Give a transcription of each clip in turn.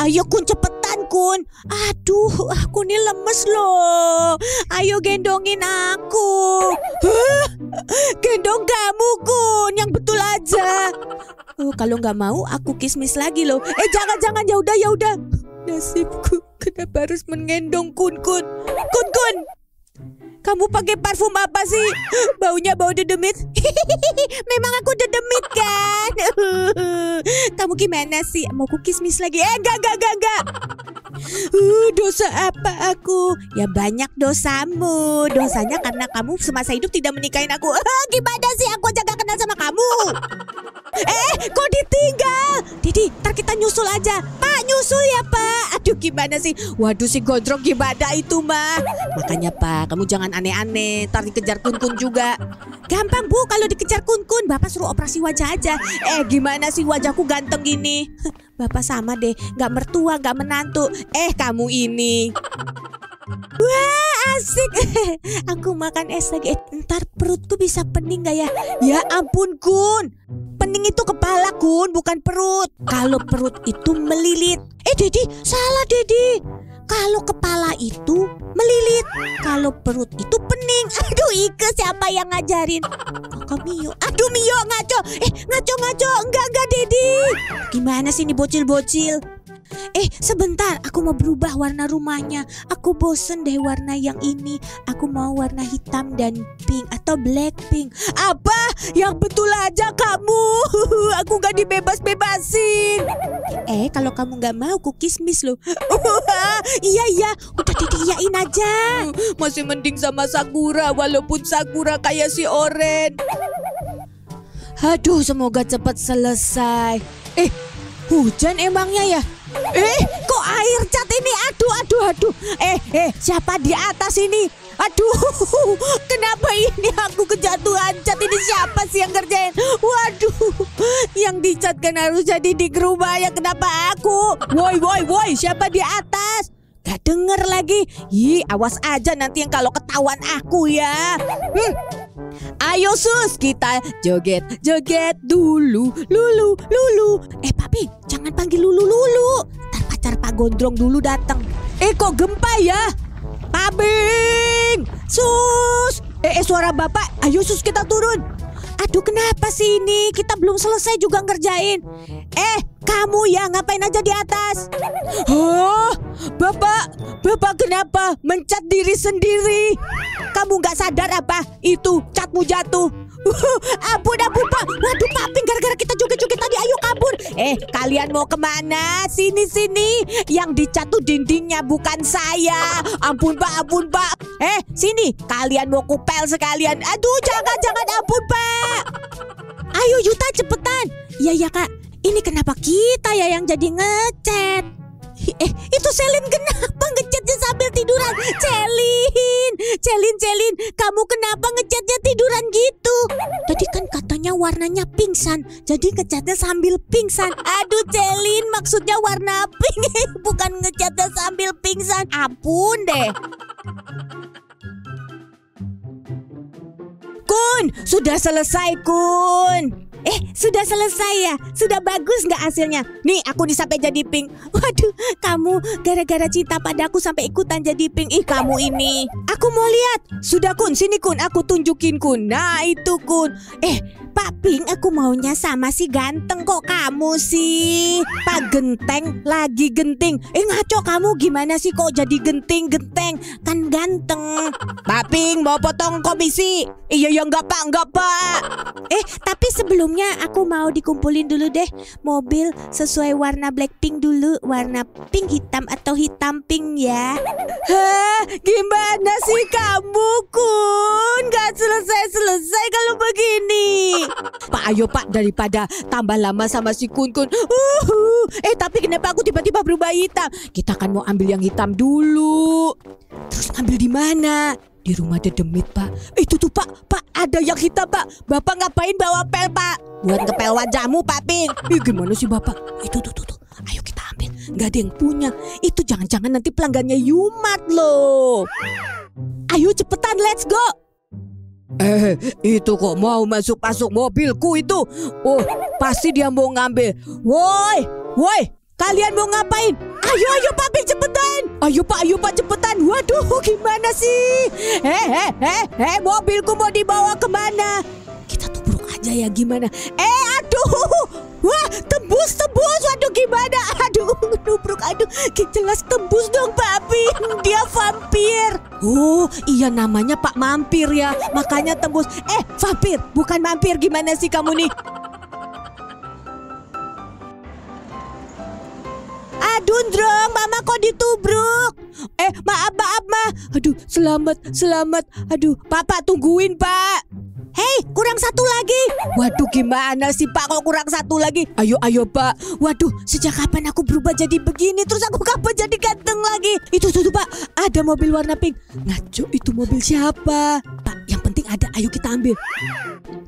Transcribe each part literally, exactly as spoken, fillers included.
Ayo Kun, cepetan Kun. Aduh, aku nih lemes loh. Ayo gendongin aku. Huh? Gendong kamu Kun, yang betul aja. Oh, kalau nggak mau aku kismis lagi loh. Eh jangan-jangan, ya udah ya udah. Nasibku, kenapa harus menggendong Kun Kun? Kun Kun, kamu pakai parfum apa sih? Baunya bau dedemit. Memang aku dedemit kan? Kamu gimana sih? Mau ku kismis lagi? Eh, enggak, enggak, enggak, enggak. Uh, dosa apa aku? Ya banyak dosamu. Dosanya karena kamu semasa hidup tidak menikahin aku. Uh, gimana sih? Aku aja gak kenal sama kamu. Eh, kok ditinggal? Didi, ntar kita nyusul aja. Pak, nyusul ya, Pak. Aduh, gimana sih? Waduh, si Gondrong gimana itu, mah? Makanya, Pak, kamu jangan aneh-aneh, ntar dikejar Kun-Kun juga. Gampang Bu, kalau dikejar Kun-Kun, Bapak suruh operasi wajah aja. Eh gimana sih wajahku ganteng gini? Bapak sama deh, gak mertua, gak menantu. Eh kamu ini. Wah asik. Aku makan es lagi. Eh, ntar perutku bisa pening gak ya? Ya ampun Kun, pening itu kepala Kun, bukan perut. Kalau perut itu melilit. Eh Dedi, salah Dedi. Kalau kepala itu melilit, kalau perut itu pening. Aduh Ike, siapa yang ngajarin? Kakak Mio. Aduh Mio ngaco. Eh ngaco ngaco. Enggak enggak Dedi. Gimana sih ini bocil-bocil? Eh sebentar, aku mau berubah warna rumahnya. Aku bosen deh warna yang ini. Aku mau warna hitam dan pink atau black pink. Apa? Yang betul aja kamu. Aku gak dibebas-bebasin. Eh kalau kamu gak mau aku kismis loh. Iya iya, udah diiyain aja. Masih mending sama Sakura, walaupun Sakura kayak si Oren. Aduh semoga cepat selesai. Eh hujan emangnya ya? Eh, kok air cat ini? Aduh, aduh, aduh. Eh, eh, siapa di atas ini? Aduh, kenapa ini aku kejatuhan cat ini? Siapa sih yang ngerjain? Waduh, yang dicat kan harus jadi di rumah ya. Kenapa aku? Woi, woi, woi, siapa di atas? Gak denger lagi. Ih, awas aja nanti yang kalau ketahuan aku ya. Hmm. Ayo sus, kita joget, joget dulu, lulu, lulu. Eh papi, jangan panggil lulu, lulu. Ntar pacar Pak Gondrong dulu datang. Eh kok gempa ya? Pabing, sus. Eh, eh suara bapak. Ayo sus, kita turun. Aduh kenapa sih ini? Kita belum selesai juga ngerjain. Eh kamu ya, ngapain aja di atas? Oh, bapak, bapak kenapa mencat diri sendiri? Kamu nggak sadar apa? Itu catmu jatuh. Uh, ampun, ampun pak. Waduh papi, gara-gara kita joget-joget tadi ayo kabur. Eh kalian mau kemana? Sini sini. Yang dicatuh dindingnya bukan saya. Ampun pak, ampun pak. Eh sini, kalian mau kupel sekalian. Aduh jangan-jangan, ampun pak. Ayo Yuta cepetan. Iya ya kak. Ini kenapa kita ya yang jadi ngecat? Eh, itu Celine kenapa ngecatnya sambil tiduran? Celine, Celine, Celine, kamu kenapa ngecatnya tiduran gitu? Tadi kan katanya warnanya pingsan, jadi ngecatnya sambil pingsan. Aduh Celine, maksudnya warna pink, bukan ngecatnya sambil pingsan. Ampun deh. Kun, sudah selesai Kun. Eh, sudah selesai ya? Sudah bagus nggak hasilnya? Nih, aku nih sampai jadi pink. Waduh, kamu gara-gara cinta padaku sampai ikutan jadi pink. Ih, kamu ini. Aku mau lihat. Sudah Kun, sini Kun. Aku tunjukin Kun. Nah, itu Kun. Eh, Pak Pink, aku maunya sama si ganteng. Kok kamu sih? Pak Genteng lagi genting. Eh, ngaco kamu gimana sih kok jadi genting-genteng? Kan ganteng. Pak Pink, mau potong komisi? Iya, ya nggak Pak, nggak Pak. Eh, tapi sebelum aku mau dikumpulin dulu deh mobil sesuai warna blackpink dulu. Warna pink hitam atau hitam pink ya. Hah, gimana sih kamu Kun? Gak selesai-selesai kalau begini. Pak ayo pak, daripada tambah lama sama si Kun Kun. Uhuh. Eh tapi kenapa aku tiba-tiba berubah hitam? Kita kan mau ambil yang hitam dulu. Terus ambil di mana? Di rumah dedemit pak. Itu tuh pak, pak ada yang hitam pak. Bapak ngapain bawa pel pak? Buat ngepel wajahmu Pak Pink. Ih gimana sih bapak? Itu tuh tuh tuh. Ayo kita ambil. Gak ada yang punya. Itu jangan-jangan nanti pelanggannya Yumat loh. Ayo cepetan, let's go. Eh itu kok mau masuk-masuk mobilku itu? Oh pasti dia mau ngambil. Woi woi Kalian mau ngapain? Ayo, ayo papi cepetan. Ayo pak, ayo pak cepetan. Waduh, gimana sih? Eh, eh, eh, eh, mobilku mau dibawa kemana? Kita tubruk aja ya, gimana? Eh, aduh. Wah, tembus, tembus. Waduh, gimana? Aduh, tubruk, aduh. Jelas tembus dong, papi. Dia vampir. Oh, iya namanya Pak Mampir ya. Makanya tembus. Eh, vampir, bukan mampir. Gimana sih kamu nih? Dundrong, mama kok ditubruk? Eh, maaf, maaf, ma. Aduh, selamat, selamat. Aduh, papa tungguin, pak. Hei, kurang satu lagi. Waduh, gimana sih, pak? Kok kurang satu lagi? Ayo, ayo, pak. Waduh, sejak kapan aku berubah jadi begini? Terus aku kapan jadi ganteng lagi? Itu, itu, itu pak. Ada mobil warna pink. Ngaco, itu mobil siapa? Pak, yang penting ada. Ayo kita ambil.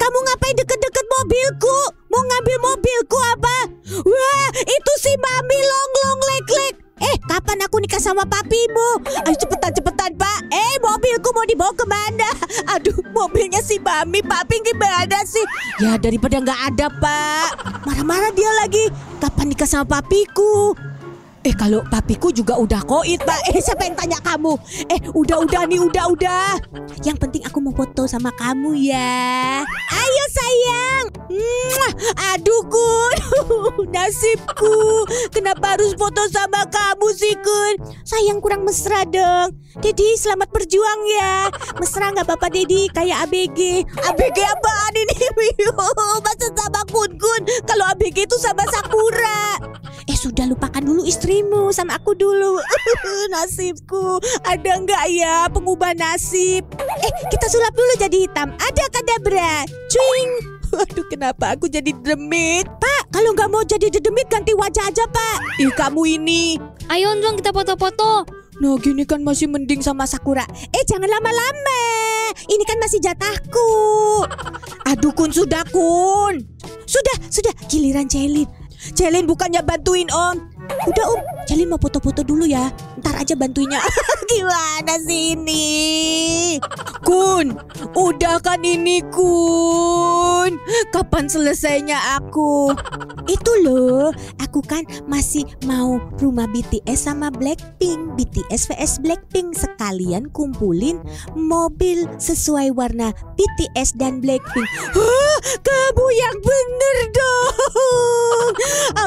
Kamu ngapain deket-deket mobilku? Mau ngambil mobilku apa? Wah, itu si mami longlong lek-lek. Eh, kapan aku nikah sama papimu? Ayo cepetan-cepetan, pak. Eh, mobilku mau dibawa kemana? Aduh, mobilnya si mami. Papi gimana sih? Ya, daripada nggak ada, pak. Marah-marah dia lagi. Kapan nikah sama papiku? Eh, kalau papiku juga udah koit, pak. Eh, siapa yang tanya kamu? Eh, udah-udah nih, udah-udah. Yang penting aku mau foto sama kamu ya. Ayo, sayang. Mwah. Aduh, Kun. Nasibku. Kenapa harus foto sama kamu sih, Kun? Sayang, kurang mesra dong. Dedi, selamat berjuang ya. Mesra nggak, Bapak Dedi? Kayak A B G. A B G apaan ini? Maksud sama Kun-Kun. Kalau A B G itu sama Sakura. Eh, sudah, lupakan dulu istri sama aku dulu. Nasibku. Ada nggak ya pengubah nasib? Eh, kita sulap dulu jadi hitam. Ada kadabra. Cuing. Waduh, kenapa aku jadi demit? Pak, kalau nggak mau jadi demit ganti wajah aja, pak. Ih, kamu ini. Ayo dong kita foto-foto. Nah, gini kan masih mending sama Sakura. Eh, jangan lama-lama. Ini kan masih jatahku. Aduh, Kun, sudah, Kun. Sudah, sudah. Giliran Celine. Celine bukannya bantuin, om. Udah, om, Celine mau foto-foto dulu ya. Ntar aja bantuinya. Gimana sih ini? Kun, udah kan ini, Kun. Kapan selesainya aku? Itu loh, aku kan masih mau rumah B T S sama Blackpink. B T S versus Blackpink. Sekalian kumpulin mobil sesuai warna B T S dan Blackpink. Hah, kamu yang bener dong.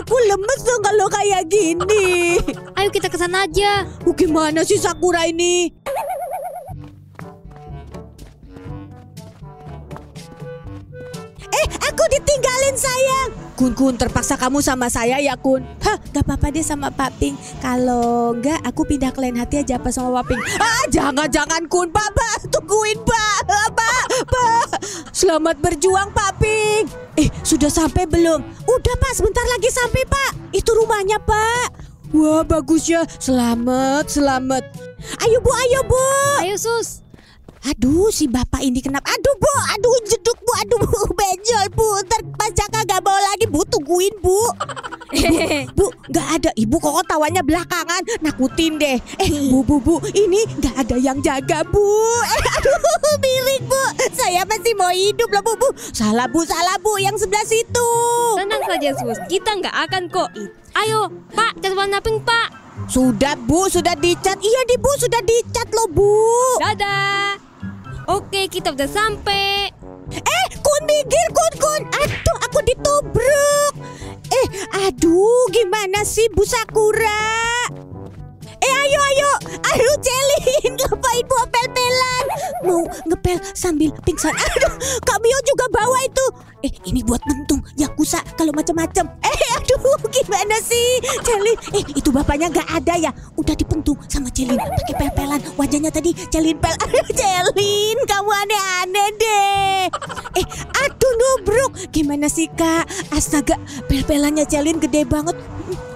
Aku lemes dong kalau kayak gini. Ayo kita ke sana aja. Oh, gimana sih Sakura ini? Eh, aku ditinggalin, sayang. Kun, Kun, terpaksa kamu sama saya ya, Kun. Hah, gak apa-apa deh sama Pak Pink. Kalau enggak, aku pindah ke lain hati aja apa sama Pak Pink. Ah, jangan-jangan, Kun. Pak, tungguin, Pak. Pak, Pak. Selamat berjuang, Pak Pink. Eh, sudah sampai belum? Udah, Pak. Sebentar lagi sampai, Pak. Itu rumahnya, Pak. Wah, bagus ya. Selamat, selamat. Ayo, Bu. Ayo, Bu. Ayo, Sus. Aduh, si bapak ini kenapa? Aduh, Bu, aduh, jeduk, Bu, aduh, Bu, benjol, Bu, ntar pas Jaka gak mau lagi, Bu, tungguin, Bu. Ibu, Bu, gak ada, Ibu kok tawanya belakangan, nakutin deh. Eh, Bu, Bu, Bu, ini gak ada yang jaga, Bu. Eh, aduh, miring, Bu, saya masih mau hidup loh, Bu, Bu. Salah, Bu, salah, Bu, yang sebelah situ. Tenang saja, Sus, kita gak akan kok. Ayo, Pak, cat warna pink, Pak. Sudah, Bu, sudah dicat. Iya, di, Bu, sudah dicat loh, Bu. Dadah. Oke, kita udah sampai. Eh, Kun, minggir, Kun, Kun. Aduh, aku ditubruk. Eh, aduh, gimana sih, Bu Sakura? Eh, ayo, ayo. Ayo, Celine, ngapain Bu pel-pelan? Mau ngepel sambil pingsan. Aduh, Kak Mio juga bawa itu. Eh, ini buat mentung, yakuza kalau macam-macam. Eh, aduh, gimana sih, Celine? Eh, itu bapaknya gak ada ya? Udah dipentung sama Celine, pakai pel-pelan. Wajahnya tadi Celine pel. Aduh, Celine, kamu aneh-aneh deh. Eh, aduh, nubruk. Gimana sih, Kak? Astaga, pel-pelannya Celine gede banget.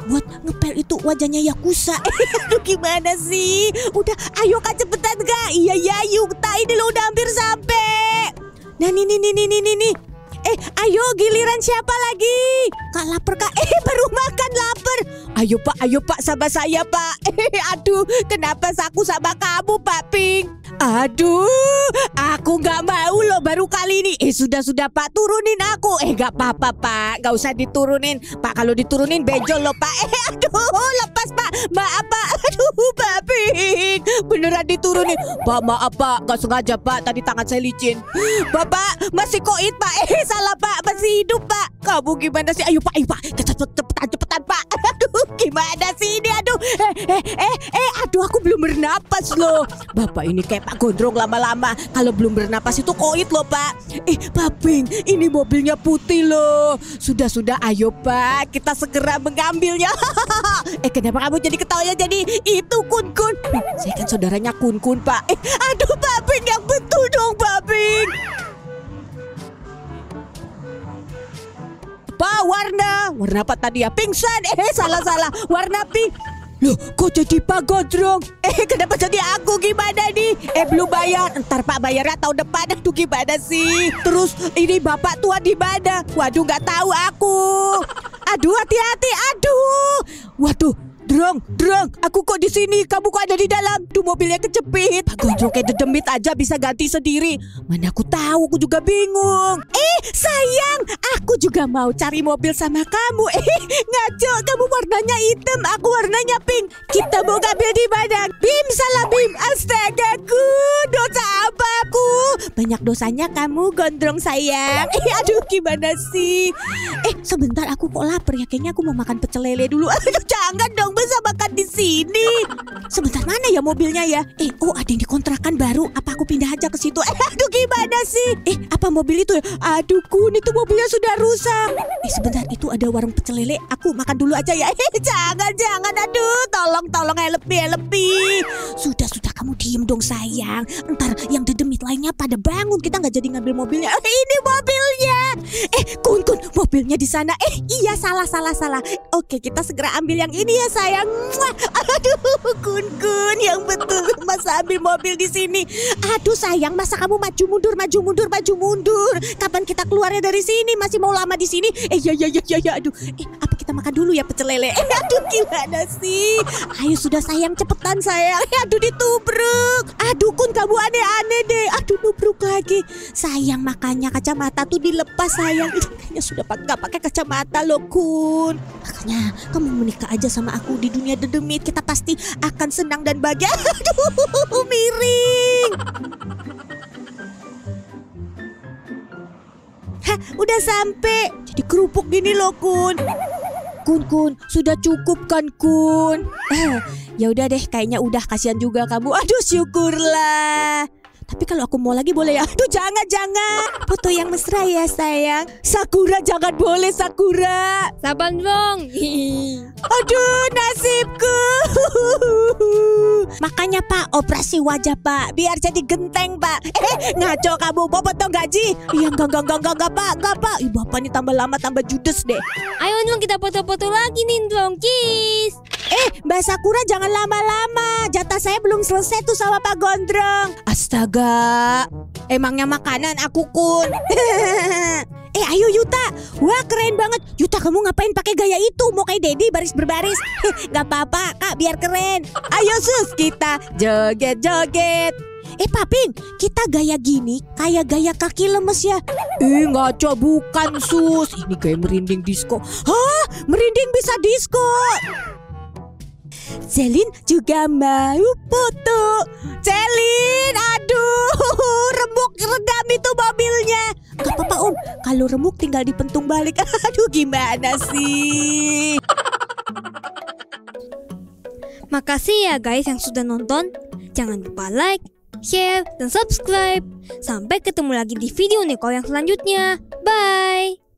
Buat ngepel itu wajahnya yakuza. Aduh, gimana sih? Udah, ayo, Kak, cepetan, Kak. Iya, ya, Yuta, ini lo udah hampir sampai. Nah, nih, nih, nih, nih, nih, nih. Eh, ayo giliran siapa lagi? Kak lapar kak, eh baru makan lapar. Ayo pak, ayo pak sama saya pak. Eh, aduh, kenapa aku sama kamu Pak Pink? Aduh, aku nggak mau loh baru kali ini. Eh sudah-sudah pak, turunin aku. Eh nggak apa-apa pak, nggak usah diturunin. Pak kalau diturunin benjol loh pak. Eh aduh, lepas pak, maaf pak. Aduh Pak Pink, beneran diturunin. Pak maaf pak, nggak sengaja pak, tadi tangan saya licin. Bapak masih koit pak, eh salah pak, masih hidup pak. Kamu gimana sih? Ayo pak, ayo pak, cepetan cepetan pak. Aduh gimana sih ini, aduh. Eh eh eh, eh. Aduh aku belum bernapas loh. Bapak ini kayak Pak Gondrong lama-lama. Kalau belum bernapas itu koit loh pak. Eh Pak Pink, ini mobilnya putih loh. Sudah-sudah ayo pak, kita segera mengambilnya. Eh kenapa kamu jadi ketawanya jadi itu kun-kun? Saya kan saudaranya kun-kun pak. Eh aduh Pak Pink yang betul dong Pak Pink. Pak warna, warna apa tadi ya? Pingsan, eh salah-salah, warna pink. Loh kok jadi Pak Gondrong? Eh kenapa jadi aku, gimana nih? Eh belum bayar, ntar pak bayarnya tahun depan. Aduh gimana sih? Terus ini bapak tua di mana? Waduh nggak tahu aku. Aduh hati-hati, aduh. Waduh, Drong, Drong, aku kok di sini? Kamu kok ada di dalam? Duh mobilnya kejepit. Pak Gondrong kayak dedemit aja bisa ganti sendiri. Mana aku tahu, aku juga bingung. Eh sayang, aku juga mau cari mobil sama kamu. Eh ngaco, kamu warnanya hitam, aku warnanya pink. Kita mau ngambil di mana? Bim salah Bim, astagaku, dosa apa aku? Banyak dosanya kamu Gondrong sayang. Eh aduh gimana sih? Eh sebentar, aku kok lapar ya, kayaknya aku mau makan pecel lele dulu. Aduh jangan dong. Bisa makan di sini. Sebentar, mana ya mobilnya ya? Eh, oh ada yang dikontrakan baru. Apa aku pindah aja ke situ? Eh, aduh gimana sih? Eh, apa mobil itu ya? Aduh kun, itu mobilnya sudah rusak. Eh, sebentar, itu ada warung pecel lele. Aku makan dulu aja ya. Eh, jangan, jangan. Aduh, tolong, tolong. Help me, help me. Sudah, sudah. Kamu diem dong sayang. Ntar yang dedemit lainnya pada bangun. Kita nggak jadi ngambil mobilnya. Eh, ini mobilnya. Eh, kun, kun. Mobilnya di sana. Eh, iya salah, salah, salah. Oke, kita segera ambil yang ini ya sayang. Sayang, aduh kun-kun yang betul, masa ambil mobil di sini. Aduh sayang, masa kamu maju mundur, maju mundur, maju mundur. Kapan kita keluarnya dari sini? Masih mau lama di sini? Eh ya ya ya ya, ya. Aduh. Eh, apa kita makan dulu ya pecel lele? Eh, aduh gimana sih? Ayo sudah sayang, cepetan sayang. Eh, aduh ditubruk. Aduh kun, kamu aneh-aneh deh. Aduh nubruk lagi. Sayang makanya kacamata tuh dilepas sayang. Kayaknya sudah nggak pakai kacamata loh kun. Makanya kamu menikah aja sama aku. Di dunia dedemit kita pasti akan senang dan bahagia. Aduh miring. Hah, udah sampai. Jadi kerupuk gini loh kun. Kun kun, sudah cukup kan kun? Eh, ya udah deh, kayaknya udah, kasihan juga kamu. Aduh syukurlah. Tapi kalau aku mau lagi boleh ya? Aduh jangan-jangan. Foto yang mesra ya sayang. Sakura jangan boleh Sakura. Sabar dong. Aduh nasibku. Makanya pak, operasi wajah pak, biar jadi genteng pak. Eh ngaco kamu, mau potong gaji? Iya enggak enggak enggak enggak pak, enggak pak. Ih bapak ini tambah lama tambah judes deh. Ayo dong kita foto-foto lagi nih dong. Kiss. Eh Mbak Sakura jangan lama-lama. Jatah saya belum selesai tuh sama Pak Gondrong. Astaga. Emangnya makanan aku kun. Eh ayo Yuta. Wah keren banget Yuta, kamu ngapain pakai gaya itu? Mau kayak Dedi baris berbaris. Gak apa-apa kak, biar keren. Ayo sus, kita joget-joget. Eh Pak Pink, kita gaya gini kayak gaya kaki lemes ya. Ih ngaco, bukan sus. Ini kayak merinding disco. Hah, merinding bisa disco? Celine juga mau foto. Celine, aduh, remuk redam itu mobilnya. Gak apa-apa om, kalau remuk tinggal dipentung balik. Aduh gimana sih? Makasih ya guys yang sudah nonton. Jangan lupa like, share, dan subscribe. Sampai ketemu lagi di video Neko yang selanjutnya. Bye.